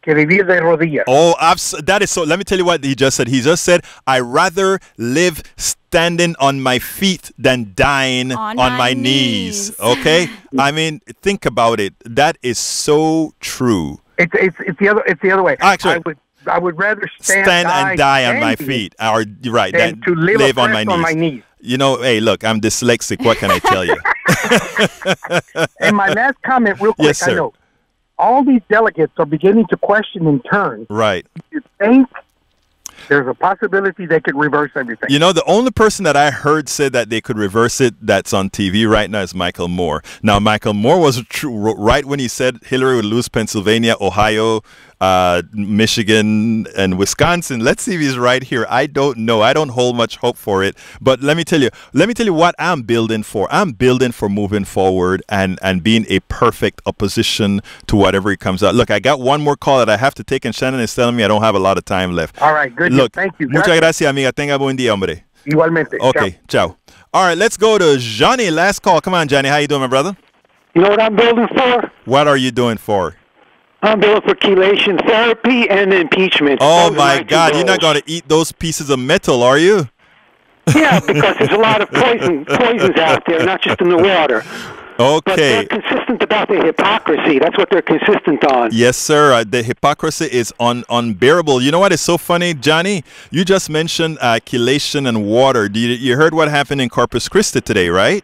que vivir de rodillas. Oh, that is so. Let me tell you what he just said. He just said, I rather live standing on my feet than dying on my knees. Okay? I mean, think about it. That is so true. It's the other way. Actually, I would rather stand and die on my feet. Than to live on my knees. Hey, look, I'm dyslexic. What can I tell you? And my last comment, real quick. Yes, sir. I know. All these delegates are beginning to question in turn. Right. Do you think there's a possibility they could reverse everything? The only person that I heard say that they could reverse it that's on TV right now is Michael Moore. Now, Michael Moore was right when he said Hillary would lose Pennsylvania, Ohio, Michigan and Wisconsin. Let's see if he's right here. I don't know. I don't hold much hope for it. But let me tell you what I'm building for. I'm building for moving forward and being a perfect opposition to whatever it comes out. Look, I got one more call that I have to take, and Shannon is telling me I don't have a lot of time left. All right, good. Look, thank you. Muchas gracias, amiga. Tenga buen día, hombre. Igualmente. Okay, ciao. All right, let's go to Johnny. Last call. Come on, Johnny. How you doing, my brother? You know what I'm building for? What are you doing for? I'm building for chelation therapy and impeachment. Oh, my God. You're not going to eat those pieces of metal, are you? Yeah, because there's a lot of poisons out there, not just in the water. Okay. But they're consistent about the hypocrisy. That's what they're consistent on. Yes, sir. The hypocrisy is unbearable. You know what is so funny, Johnny? You just mentioned chelation and water. You heard what happened in Corpus Christi today, right?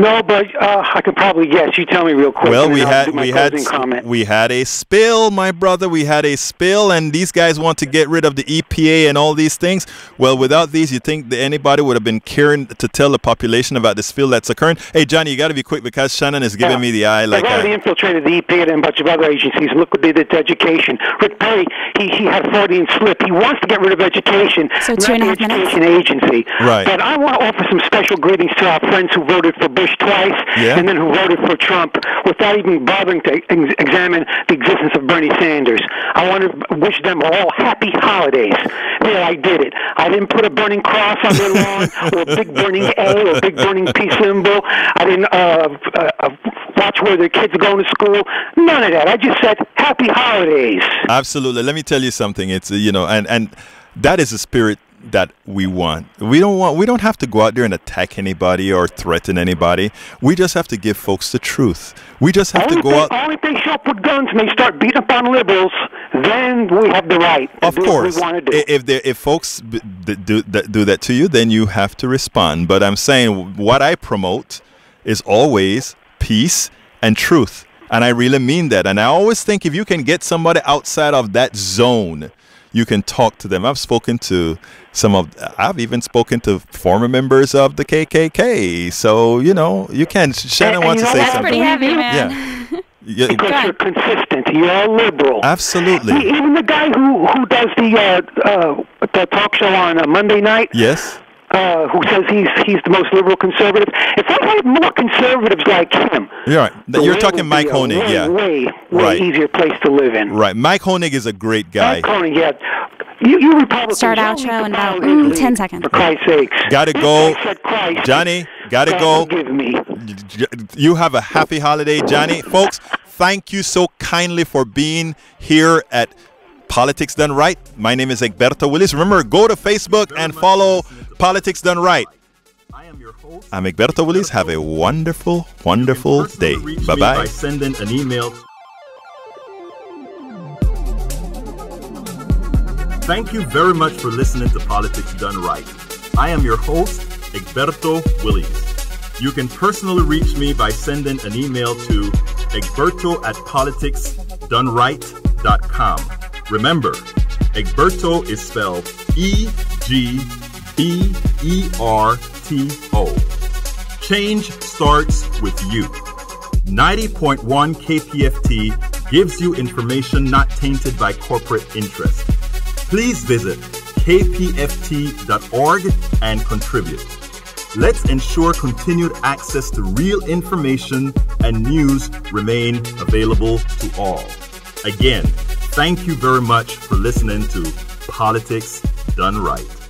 No, but I could probably guess. You tell me real quick. Well, we had a spill, my brother. We had a spill, and these guys want to get rid of the EPA and all these things. Well, without these, you think that anybody would have been caring to tell the population about the spill that's occurring? Hey, Johnny, you got to be quick because Shannon is giving me the eye. Like they've already infiltrated the EPA and a bunch of other agencies. Look what they did to education. Rick Perry, he had a Freudian slip. He wants to get rid of education, so not the education agency. Right. But I want to offer some special greetings to our friends who voted for Bush twice, yeah, and then who voted for Trump without even bothering to examine the existence of Bernie Sanders. I want to wish them all happy holidays. There, I did it. I didn't put a burning cross on their lawn or a big burning A or a big burning P symbol. I didn't watch where their kids are going to school. None of that. I just said happy holidays. Absolutely. Let me tell you something. It's, you know, and that is the spirit that we want. We don't have to go out there and attack anybody or threaten anybody. We just have to give folks the truth. We just have to go out. Only if they show up with guns and they start beating up on liberals, then we have the right. Of course, we want to do. If folks do that to you, then you have to respond. But I'm saying what I promote is always peace and truth, and I really mean that. And I always think if you can get somebody outside of that zone, you can talk to them. I've spoken to I've even spoken to former members of the KKK. So, you know, you can. Shannon wants to say something. That's pretty heavy, man. Yeah. Because you're consistent. You're liberal. Absolutely. Even the guy who does the talk show on a Monday night. Yes. Who says he's the most liberal conservative? If I had more conservatives like him, yeah, right. You're talking Mike Honig, yeah, way easier place to live in. Right, Mike Honig is a great guy. Mike Honig, yeah. You Republicans start outro in about 10 seconds. For Christ's sakes, gotta go, Johnny. Gotta go. Forgive me. You have a happy holiday, Johnny. Folks, thank you so kindly for being here at Politics Done Right. My name is Egberto Willies. Remember, go to Facebook and follow Politics Done Right. I am your host. I'm Egberto Willies. Have a wonderful, wonderful day. Bye-bye. By sending an email. Thank you very much for listening to Politics Done Right. I am your host, Egberto Willies. You can personally reach me by sending an email to egberto@politicsdoneright.com. Remember, Egberto is spelled E-G-B-E-R-T-O. Change starts with you. 90.1 KPFT gives you information not tainted by corporate interest. Please visit kpft.org and contribute. Let's ensure continued access to real information and news remain available to all. Again, thank you very much for listening to Politics Done Right.